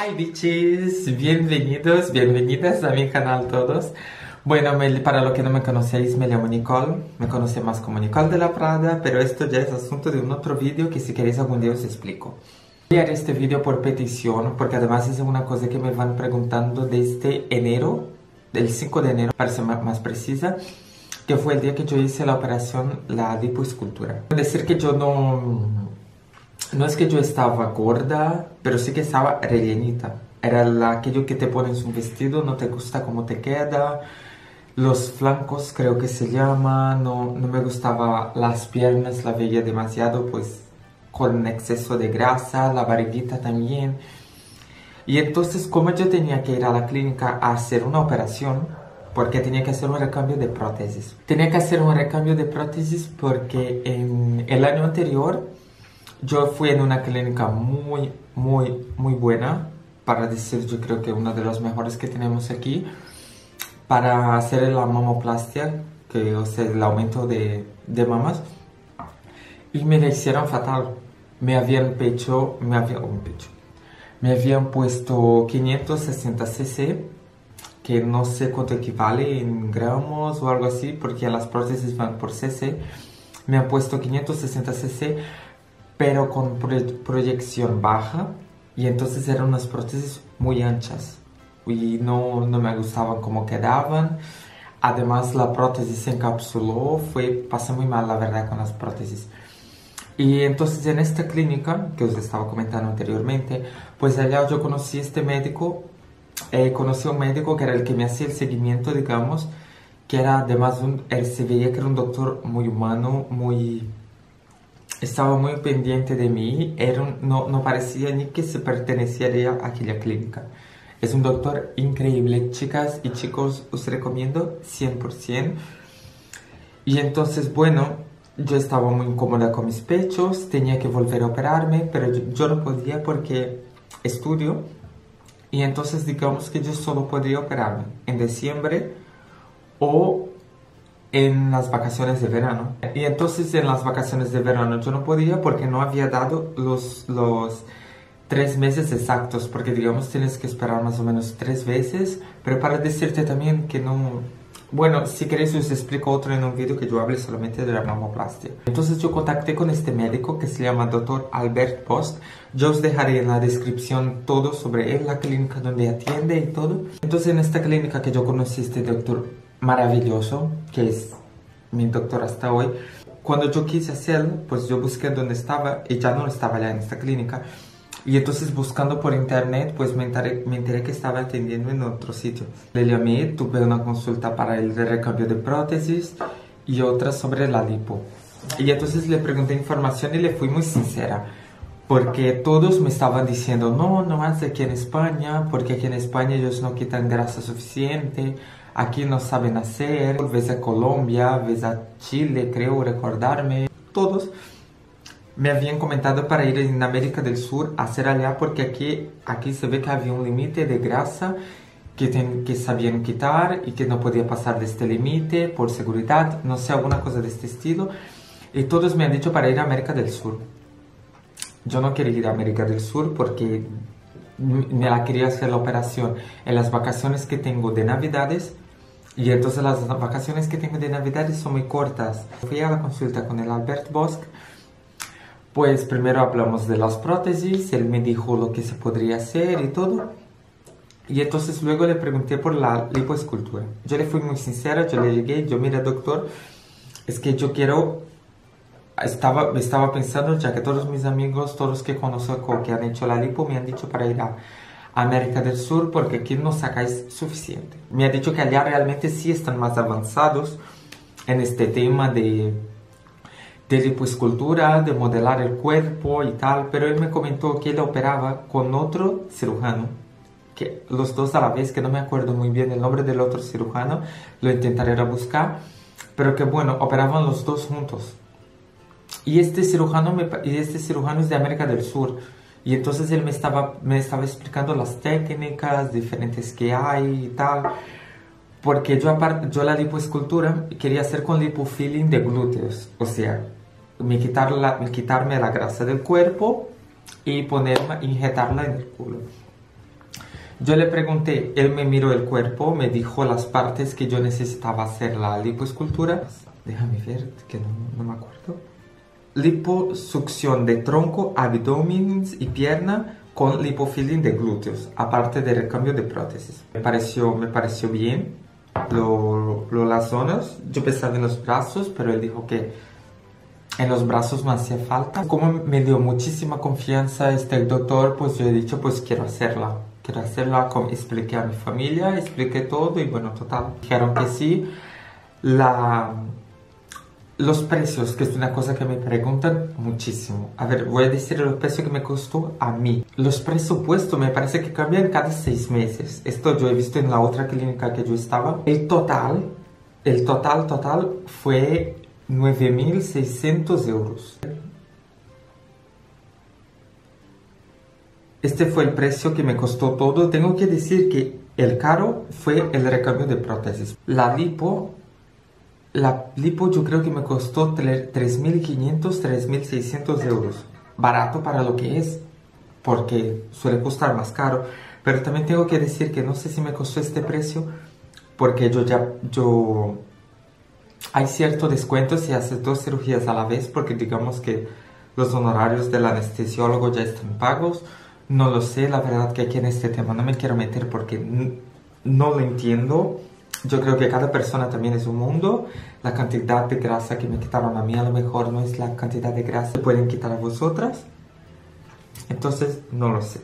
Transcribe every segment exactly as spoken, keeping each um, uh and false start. Hi bitches, bienvenidos, bienvenidas a mi canal todos. Bueno, me, para los que no me conocéis, me llamo Nicole, me conoce más como Nicole de la Prada, pero esto ya es asunto de un otro vídeo que si queréis algún día os explico. Voy a hacer este vídeo por petición, porque además es una cosa que me van preguntando desde enero, del cinco de enero, para ser más precisa, que fue el día que yo hice la operación, la lipoescultura. Decir que yo no... No es que yo estaba gorda, pero sí que estaba rellenita. Era la, aquello que te pones un vestido, no te gusta cómo te queda. Los flancos creo que se llama, no, no me gustaba las piernas, la veía demasiado pues con exceso de grasa, la barriguita también. Y entonces como yo tenía que ir a la clínica a hacer una operación, porque tenía que hacer un recambio de prótesis. Tenía que hacer un recambio de prótesis porque en el año anterior yo fui en una clínica muy, muy, muy buena, para decir, yo creo que una de las mejores que tenemos aquí, para hacer la mamoplastia, que o sea, el aumento de, de mamas, y me la hicieron fatal. Me habían pecho, me habían, un pecho, me habían puesto quinientos sesenta ce ce, que no sé cuánto equivale en gramos o algo así, porque las prótesis van por ce ce, me han puesto quinientos sesenta ce ce, pero con proye proyección baja, y entonces eran unas prótesis muy anchas y no, no me gustaban cómo quedaban. Además la prótesis se encapsuló, fue, pasé muy mal la verdad con las prótesis. Y entonces en esta clínica que os estaba comentando anteriormente, pues allá yo conocí a este médico, eh, conocí a un médico que era el que me hacía el seguimiento, digamos, que era además, un, él se veía que era un doctor muy humano, muy... Estaba muy pendiente de mí, era un, no, no parecía ni que se perteneciera a aquella clínica. Es un doctor increíble, chicas y chicos, os recomiendo cien por ciento. Y entonces, bueno, yo estaba muy incómoda con mis pechos, tenía que volver a operarme, pero yo, yo no podía porque estudio. Y entonces digamos que yo solo podía operarme en diciembre o en las vacaciones de verano. Y entonces en las vacaciones de verano yo no podía porque no había dado los, los tres meses exactos, porque digamos tienes que esperar más o menos tres veces. Pero para decirte también que no... Bueno, si queréis os explico otro en un vídeo que yo hable solamente de la mamoplastia. Entonces yo contacté con este médico que se llama doctor Albert Post. Yo os dejaré en la descripción todo sobre él, la clínica donde atiende y todo. Entonces en esta clínica que yo conocí este doctor maravilloso, que es mi doctor hasta hoy. Cuando yo quise hacerlo, pues yo busqué dónde estaba y ya no estaba ya en esta clínica. Y entonces buscando por internet, pues me enteré, me enteré que estaba atendiendo en otro sitio. Le llamé, tuve una consulta para el recambio de prótesis y otra sobre la lipo. Y entonces le pregunté información y le fui muy sincera, porque todos me estaban diciendo, no, no hace aquí en España, porque aquí en España ellos no quitan grasa suficiente, aquí no saben hacer, ves a Colombia, ves a Chile, creo recordarme. Todos me habían comentado para ir en América del Sur a hacer allá, porque aquí, aquí se ve que había un límite de grasa que, ten, que sabían quitar y que no podía pasar de este límite por seguridad, no sé, alguna cosa de este estilo. Y todos me han dicho para ir a América del Sur. Yo no quería ir a América del Sur porque me la quería hacer la operación en las vacaciones que tengo de Navidades, y entonces las vacaciones que tengo de Navidades son muy cortas. Fui a la consulta con el Albert Bosch, pues primero hablamos de las prótesis, él me dijo lo que se podría hacer y todo, y entonces luego le pregunté por la lipoescultura. Yo le fui muy sincera, yo le llegué, yo mira doctor, es que yo quiero... Estaba, estaba pensando, ya que todos mis amigos, todos los que conozco que han hecho la lipo, me han dicho para ir a América del Sur porque aquí no sacáis suficiente. Me ha dicho que allá realmente sí están más avanzados en este tema de, de lipoescultura, de modelar el cuerpo y tal, pero él me comentó que él operaba con otro cirujano, que los dos a la vez, que no me acuerdo muy bien el nombre del otro cirujano, lo intentaré buscar, pero que bueno, operaban los dos juntos. Y este cirujano me, y este cirujano es de América del Sur, y entonces él me estaba, me estaba explicando las técnicas diferentes que hay y tal, porque yo, aparte, yo la lipoescultura quería hacer con lipofilling de glúteos, o sea, me quitar la, quitarme la grasa del cuerpo y ponerme, injetarla en el culo. Yo le pregunté, él me miró el cuerpo, me dijo las partes que yo necesitaba hacer la lipoescultura. Déjame ver, que no, no me acuerdo. Liposucción de tronco, abdomen y pierna con lipofilling de glúteos, aparte del recambio de prótesis. Me pareció, me pareció bien lo, lo, las zonas. Yo pensaba en los brazos, pero él dijo que en los brazos me hacía falta. Como me dio muchísima confianza este doctor, pues yo he dicho, pues quiero hacerla. Quiero hacerla, como expliqué a mi familia, expliqué todo y bueno, total. Dijeron que sí. La... Los precios, que es una cosa que me preguntan muchísimo. A ver, voy a decir los precios que me costó a mí. Los presupuestos me parece que cambian cada seis meses. Esto yo he visto en la otra clínica que yo estaba. El total, el total, total fue nueve mil seiscientos euros. Este fue el precio que me costó todo. Tengo que decir que el caro fue el recambio de prótesis. La lipo... La lipo yo creo que me costó tres mil quinientos, tres mil seiscientos euros. Barato para lo que es, porque suele costar más caro. Pero también tengo que decir que no sé si me costó este precio, porque yo ya, yo... Hay cierto descuento si haces dos cirugías a la vez, porque digamos que los honorarios del anestesiólogo ya están pagos. No lo sé, la verdad que aquí en este tema no me quiero meter porque no lo entiendo. Yo creo que cada persona también es un mundo. La cantidad de grasa que me quitaron a mí a lo mejor no es la cantidad de grasa que pueden quitar a vosotras. Entonces, no lo sé.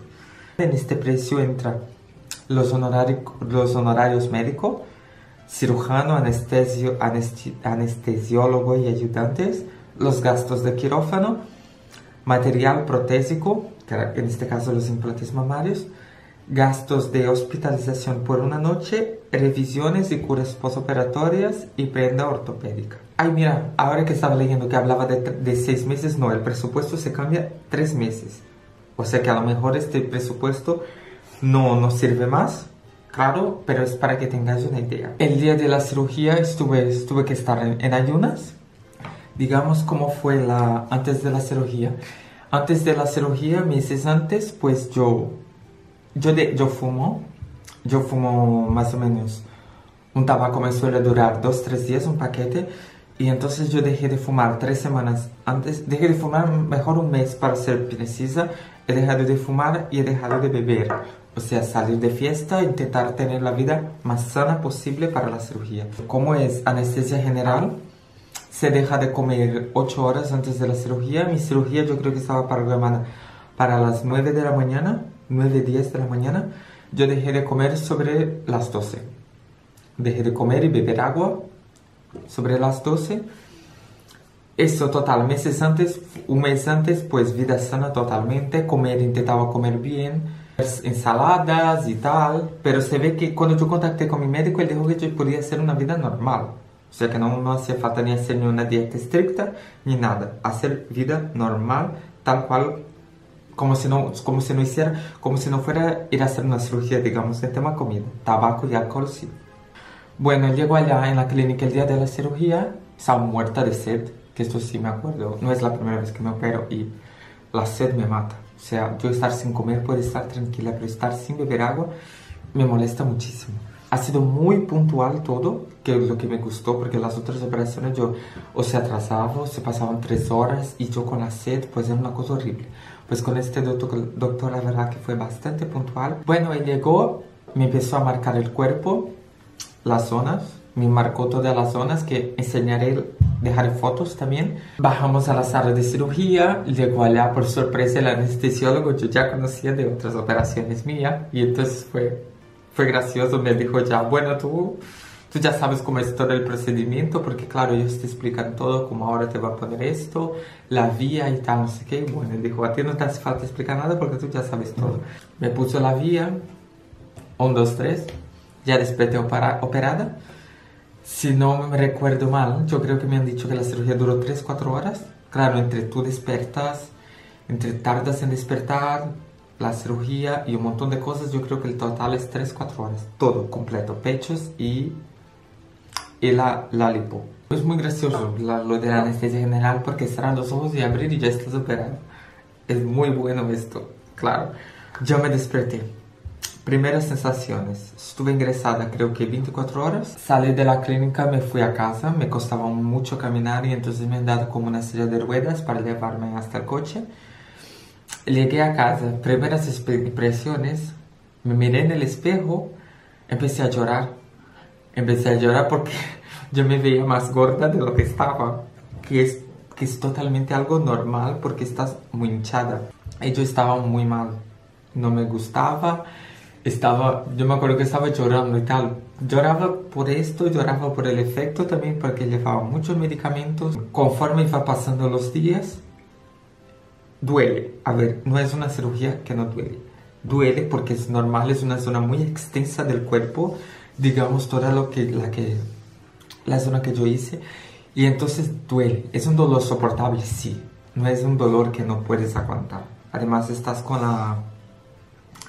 En este precio entran los, honorari los honorarios médicos, cirujano, anestesio, anestesi anestesiólogo y ayudantes, los gastos de quirófano, material protésico, en este caso los implantes mamarios, gastos de hospitalización por una noche, revisiones y curas postoperatorias y prenda ortopédica. Ay, mira, ahora que estaba leyendo que hablaba de, de seis meses, no, el presupuesto se cambia tres meses. O sea que a lo mejor este presupuesto no nos sirve más, claro, pero es para que tengáis una idea. El día de la cirugía estuve, estuve que estar en, en ayunas. Digamos cómo fue la, antes de la cirugía. Antes de la cirugía, meses antes, pues yo... Yo, de, yo fumo, yo fumo más o menos un tabaco me suele durar dos, tres días, un paquete. Y entonces yo dejé de fumar tres semanas antes, dejé de fumar mejor un mes para ser precisa. He dejado de fumar y he dejado de beber. O sea, salir de fiesta, intentar tener la vida más sana posible para la cirugía. Como es anestesia general, se deja de comer ocho horas antes de la cirugía. Mi cirugía yo creo que estaba programada para las nueve de la mañana. nueve, diez de la mañana, yo dejé de comer sobre las doce. Dejé de comer y beber agua sobre las doce. Eso total, meses antes, un mes antes, pues vida sana totalmente. Comer, intentaba comer bien, ensaladas y tal. Pero se ve que cuando yo contacté con mi médico, él dijo que yo podía hacer una vida normal. O sea que no, no hacía falta ni hacer ni una dieta estricta, ni nada. Hacer vida normal, tal cual. Como si, no, como si no hiciera, como si no fuera ir a hacer una cirugía, digamos, de tema comida, tabaco y alcohol, sí. Bueno, llego allá en la clínica el día de la cirugía, estaba muerta de sed, que esto sí me acuerdo, no es la primera vez que me opero y la sed me mata. O sea, yo estar sin comer puede estar tranquila, pero estar sin beber agua me molesta muchísimo. Ha sido muy puntual todo, que es lo que me gustó, porque las otras operaciones yo o se atrasaba, o se pasaban tres horas y yo con la sed, pues era una cosa horrible. Pues con este doctor, doctor la verdad que fue bastante puntual. Bueno, él llegó, me empezó a marcar el cuerpo, las zonas, me marcó todas las zonas que enseñaré, dejaré fotos también. Bajamos a la sala de cirugía, llegó allá por sorpresa el anestesiólogo, yo ya conocía de otras operaciones mías y entonces fue... Fue gracioso, me dijo ya, bueno, tú, tú ya sabes cómo es todo el procedimiento, porque claro, ellos te explican todo, como ahora te va a poner esto, la vía y tal, no sé qué. Bueno, él dijo, a ti no te hace falta explicar nada porque tú ya sabes todo. Me puso la vía, uno, dos, tres, ya desperté operada. Si no me recuerdo mal, yo creo que me han dicho que la cirugía duró tres, cuatro horas. Claro, entre tú despiertas, entre tardas en despertar, la cirugía y un montón de cosas, yo creo que el total es tres, cuatro horas, todo completo, pechos y, y la, la lipo. Es muy gracioso la, lo de la anestesia general porque cerrar los ojos y abrir y ya estás operado. Es muy bueno esto, claro. Yo me desperté, Primeras sensaciones. Estuve ingresada creo que veinticuatro horas. Salí de la clínica, me fui a casa, me costaba mucho caminar y entonces me han dado como una silla de ruedas para llevarme hasta el coche. Llegué a casa, primeras impresiones, me miré en el espejo, empecé a llorar. Empecé a llorar porque yo me veía más gorda de lo que estaba, que es, que es totalmente algo normal porque estás muy hinchada. Y yo estaba muy mal, no me gustaba. Estaba, yo me acuerdo que estaba llorando y tal. Lloraba por esto, lloraba por el efecto también porque llevaba muchos medicamentos. Conforme iba pasando los días, duele. A ver, no es una cirugía que no duele. Duele porque es normal, es una zona muy extensa del cuerpo, digamos toda lo que, la, que, la zona que yo hice. Y entonces duele. Es un dolor soportable, sí. No es un dolor que no puedes aguantar. Además estás con la...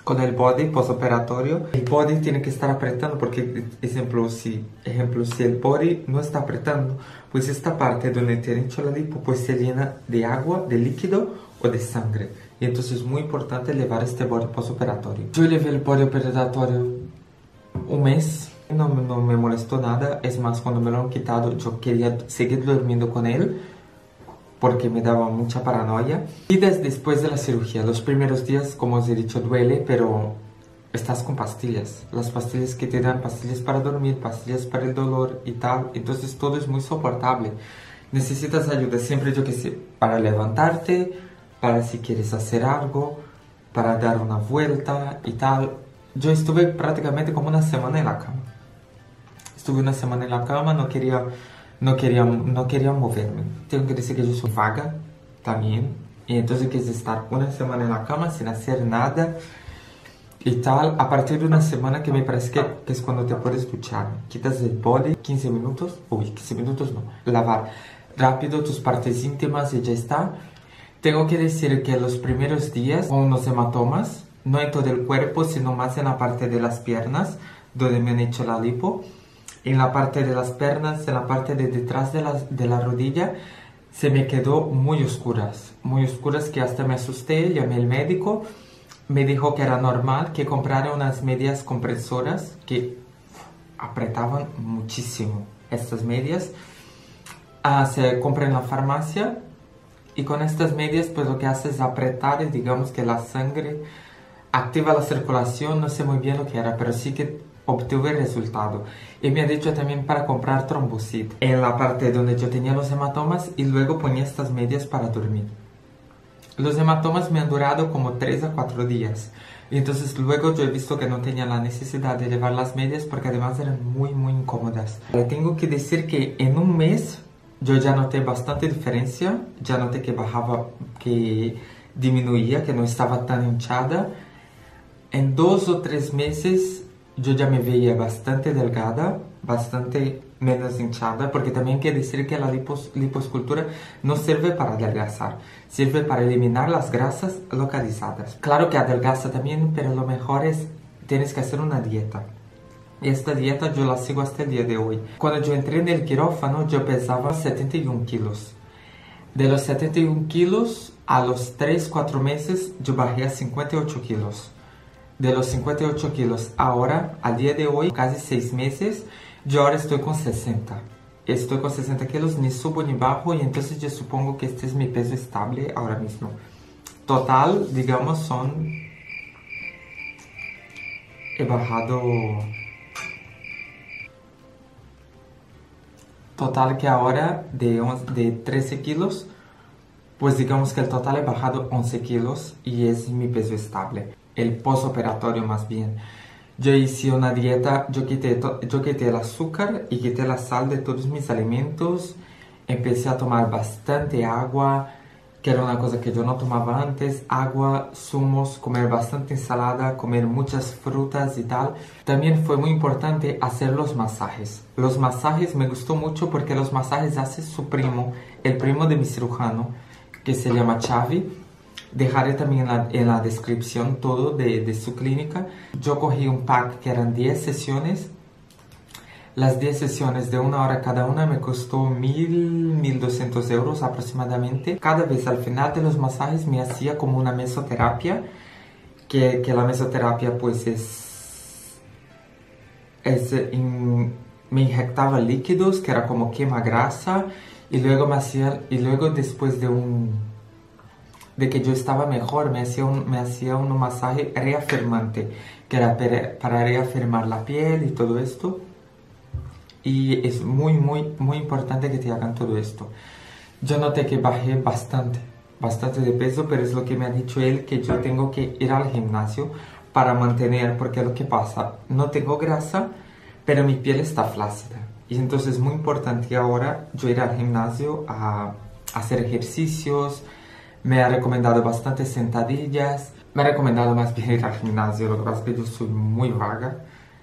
con el body postoperatorio, el body tiene que estar apretando porque, ejemplo si, ejemplo, si el body no está apretando, pues esta parte donde tiene hecho la lipo, pues se llena de agua, de líquido o de sangre. Y entonces es muy importante llevar este body postoperatorio. Yo llevé el body operatorio un mes, no, no me molestó nada, es más, cuando me lo han quitado yo quería seguir durmiendo con él, porque me daba mucha paranoia. Y desde después de la cirugía, los primeros días, como os he dicho, duele, pero estás con pastillas. Las pastillas que te dan, pastillas para dormir, pastillas para el dolor y tal. Entonces todo es muy soportable. Necesitas ayuda siempre, yo que sé, para levantarte, para si quieres hacer algo, para dar una vuelta y tal. Yo estuve prácticamente como una semana en la cama. Estuve una semana en la cama, no quería... No quería, no quería moverme. Tengo que decir que yo soy vaga también. Y entonces quise estar una semana en la cama sin hacer nada y tal. A partir de una semana que me parece que, que es cuando te puedes duchar. Quitas el body, quince minutos. Uy, quince minutos no. Lavar rápido tus partes íntimas y ya está. Tengo que decir que los primeros días con unos hematomas. No en todo el cuerpo, sino más en la parte de las piernas, donde me han hecho la lipo. En la parte de las piernas, en la parte de detrás de la, de la rodilla, se me quedó muy oscuras. Muy oscuras que hasta me asusté, llamé al médico, me dijo que era normal, que comprara unas medias compresoras que apretaban muchísimo. Estas medias ah, se compran en la farmacia y con estas medias pues lo que hace es apretar, digamos que la sangre activa la circulación, no sé muy bien lo que era, pero sí que... obtuve el resultado. Y me ha dicho también para comprar trombocit en la parte donde yo tenía los hematomas y luego ponía estas medias para dormir. Los hematomas me han durado como tres a cuatro días. Y entonces luego yo he visto que no tenía la necesidad de llevar las medias porque además eran muy muy incómodas. Le tengo que decir que en un mes yo ya noté bastante diferencia. Ya noté que bajaba, que disminuía, que no estaba tan hinchada. En dos o tres meses... yo ya me veía bastante delgada, bastante menos hinchada, porque también hay que decir que la lipos, lipoescultura no sirve para adelgazar, sirve para eliminar las grasas localizadas. Claro que adelgaza también, pero lo mejor es, tienes que hacer una dieta. Y esta dieta yo la sigo hasta el día de hoy. Cuando yo entré en el quirófano, yo pesaba setenta y un kilos. De los setenta y un kilos, a los tres, cuatro meses, yo bajé a cincuenta y ocho kilos. De los cincuenta y ocho kilos ahora, al día de hoy, casi seis meses, yo ahora estoy con sesenta. Estoy con sesenta kilos, ni subo ni bajo, y entonces yo supongo que este es mi peso estable ahora mismo. Total, digamos, son... he bajado... total que ahora, de, de trece kilos, pues digamos que el total he bajado once kilos, y es mi peso estable. El postoperatorio más bien. Yo hice una dieta, yo quité, yo quité el azúcar y quité la sal de todos mis alimentos. Empecé a tomar bastante agua, que era una cosa que yo no tomaba antes. Agua, zumos, comer bastante ensalada, comer muchas frutas y tal. También fue muy importante hacer los masajes. Los masajes me gustó mucho porque los masajes hace su primo, el primo de mi cirujano, que se llama Xavi. Dejaré también en la, en la descripción todo de, de su clínica. Yo cogí un pack que eran diez sesiones. Las diez sesiones de una hora cada una me costó mil, mil doscientos euros aproximadamente. Cada vez al final de los masajes me hacía como una mesoterapia, que, que la mesoterapia pues es, es in, me inyectaba líquidos que era como quema grasa y luego me hacía, y luego después de un de que yo estaba mejor, me hacía un, me hacía un masaje reafirmante, que era para reafirmar la piel y todo esto. Y es muy, muy, muy importante que te hagan todo esto. Yo noté que bajé bastante, bastante de peso, pero es lo que me ha dicho él, que yo tengo que ir al gimnasio para mantener, porque lo que pasa, no tengo grasa, pero mi piel está flácida. Y entonces es muy importante ahora yo ir al gimnasio a, a hacer ejercicios. Me ha recomendado bastantes sentadillas, me ha recomendado más bien ir al gimnasio, lo que pasa es que yo soy muy vaga.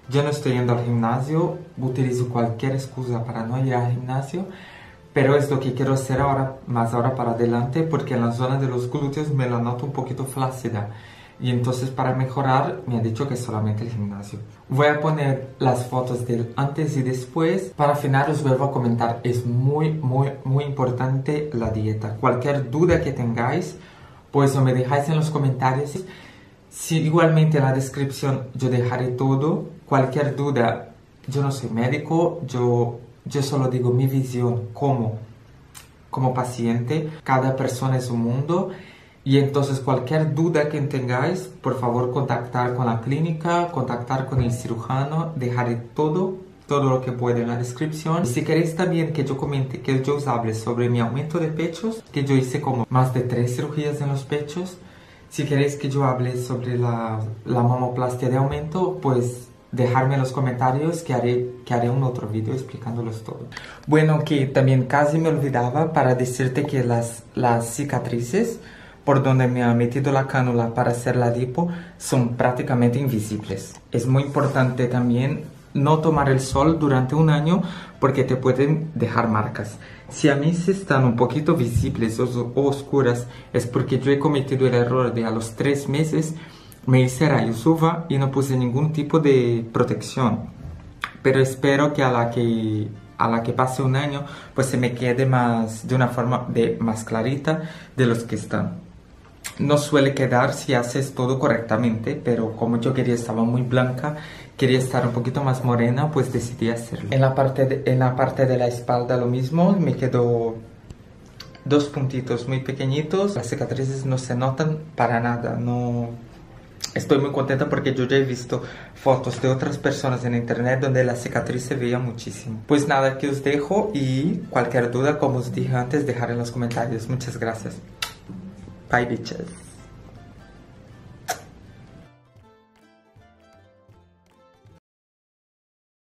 Yo no estoy yendo al gimnasio, utilizo cualquier excusa para no ir al gimnasio, pero es lo que quiero hacer ahora, más ahora para adelante, porque en la zona de los glúteos me la noto un poquito flácida. Y entonces para mejorar me ha dicho que solamente el gimnasio. Voy a poner las fotos del antes y después. Para final os vuelvo a comentar, es muy muy muy importante la dieta. Cualquier duda que tengáis, pues me dejáis en los comentarios. Si igualmente en la descripción yo dejaré todo. Cualquier duda, yo no soy médico, yo, yo solo digo mi visión como, como paciente. Cada persona es un mundo. Y entonces cualquier duda que tengáis, por favor contactar con la clínica, contactar con el cirujano, dejaré todo, todo lo que pueda en la descripción. Si queréis también que yo comente, que yo os hable sobre mi aumento de pechos, que yo hice como más de tres cirugías en los pechos. Si queréis que yo hable sobre la, la mamoplastia de aumento, pues dejadme en los comentarios que haré, que haré un otro vídeo explicándolos todo. Bueno, que también casi me olvidaba para decirte que las, las cicatrices por donde me ha metido la cánula para hacer la lipo son prácticamente invisibles. Es muy importante también no tomar el sol durante un año porque te pueden dejar marcas. Si a mí se están un poquito visibles o oscuras es porque yo he cometido el error de a los tres meses me hice rayos U V A y no puse ningún tipo de protección. Pero espero que a la que... a la que pase un año pues se me quede más de una forma de, más clarita de los que están. No suele quedar si haces todo correctamente, pero como yo quería, estaba muy blanca, quería estar un poquito más morena, pues decidí hacerlo. En la parte de, en la parte de la espalda lo mismo, me quedó dos puntitos muy pequeñitos. Las cicatrices no se notan para nada, no... Estoy muy contenta porque yo ya he visto fotos de otras personas en internet donde la cicatriz se veía muchísimo. Pues nada, aquí os dejo y cualquier duda, como os dije antes, dejar en los comentarios. Muchas gracias. Bye, bitches.